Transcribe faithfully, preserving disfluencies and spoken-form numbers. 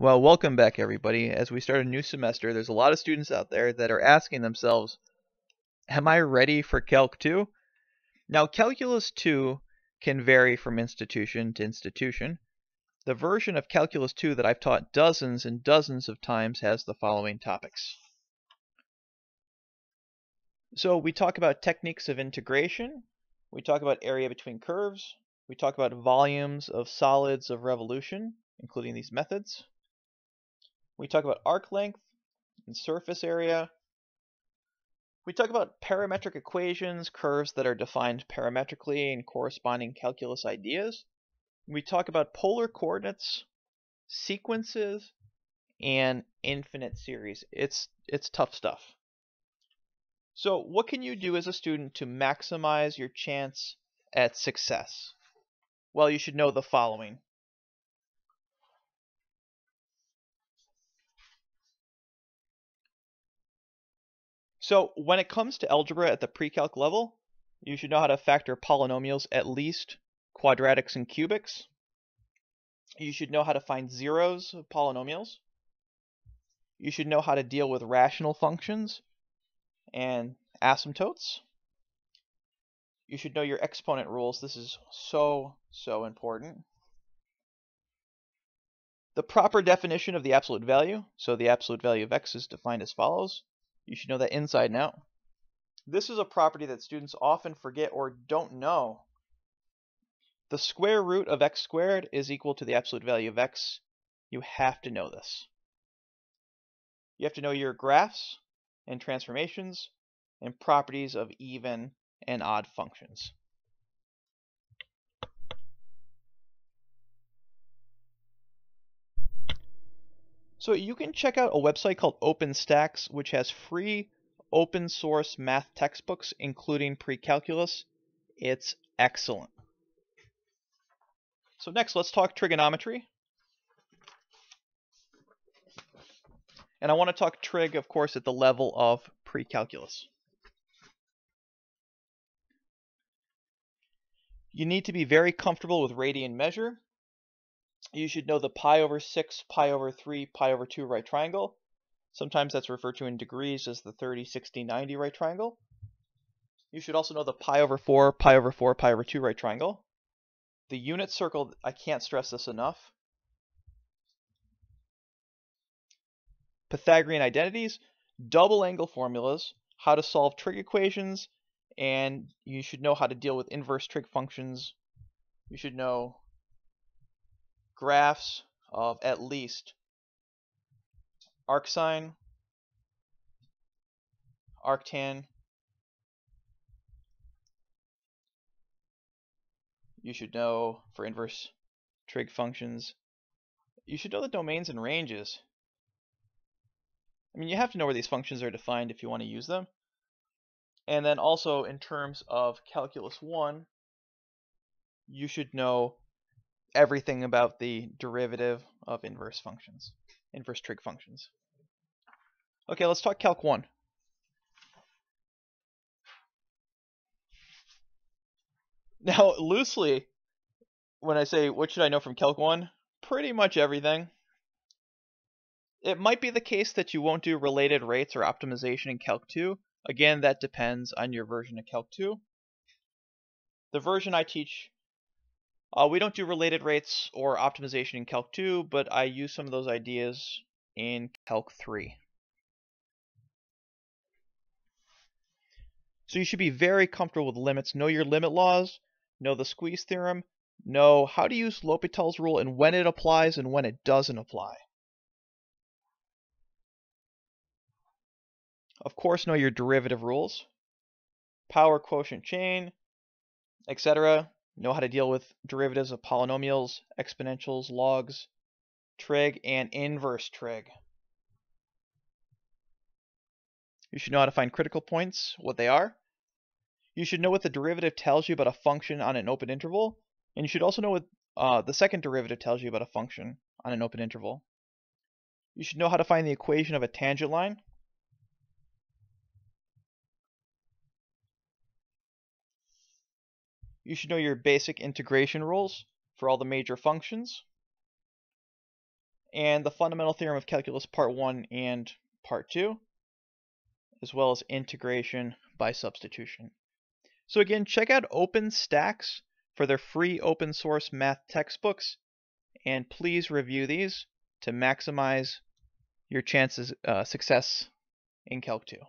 Well, welcome back everybody. As we start a new semester, there's a lot of students out there that are asking themselves, am I ready for Calc two? Now, Calculus two can vary from institution to institution. The version of Calculus two that I've taught dozens and dozens of times has the following topics. So we talk about techniques of integration. We talk about area between curves. We talk about volumes of solids of revolution, including these methods. We talk about arc length and surface area. We talk about parametric equations, curves that are defined parametrically and corresponding calculus ideas. We talk about polar coordinates, sequences, and infinite series. It's, it's tough stuff. So what can you do as a student to maximize your chance at success? Well, you should know the following. So when it comes to algebra at the pre-calc level, you should know how to factor polynomials, at least quadratics and cubics. You should know how to find zeros of polynomials. You should know how to deal with rational functions and asymptotes. You should know your exponent rules. This is so, so important. The proper definition of the absolute value. So the absolute value of x is defined as follows. You should know that inside and out. This is a property that students often forget or don't know. The square root of x squared is equal to the absolute value of x. You have to know this. You have to know your graphs and transformations and properties of even and odd functions. So you can check out a website called OpenStax, which has free open source math textbooks, including pre-calculus. It's excellent. So next, let's talk trigonometry. And I want to talk trig, of course, at the level of pre-calculus. You need to be very comfortable with radian measure. You should know the pi over six, pi over three, pi over two right triangle. Sometimes that's referred to in degrees as the thirty, sixty, ninety right triangle. You should also know the pi over four, pi over four, pi over two right triangle. The unit circle, I can't stress this enough. Pythagorean identities, double angle formulas, how to solve trig equations, and you should know how to deal with inverse trig functions. You should know graphs of at least arcsine, arctan. You should know for inverse trig functions. You should know the domains and ranges. I mean, you have to know where these functions are defined if you want to use them. And then also in terms of Calculus one, you should know everything about the derivative of inverse functions, inverse trig functions. Okay, let's talk Calc one. Now, loosely, when I say what should I know from Calc one, pretty much everything. It might be the case that you won't do related rates or optimization in Calc two. Again, that depends on your version of Calc two. The version I teach, Uh, we don't do related rates or optimization in Calc two, but I use some of those ideas in Calc three. So you should be very comfortable with limits. Know your limit laws, know the squeeze theorem, know how to use L'Hopital's rule and when it applies and when it doesn't apply. Of course, know your derivative rules, power quotient chain, et cetera. Know how to deal with derivatives of polynomials, exponentials, logs, trig, and inverse trig. You should know how to find critical points, what they are. You should know what the derivative tells you about a function on an open interval. And you should also know what uh, the second derivative tells you about a function on an open interval. You should know how to find the equation of a tangent line. You should know your basic integration rules for all the major functions. and the Fundamental Theorem of Calculus Part one and Part two, as well as Integration by Substitution. So again, check out OpenStax for their free open source math textbooks, and please review these to maximize your chances of uh, success in Calc two.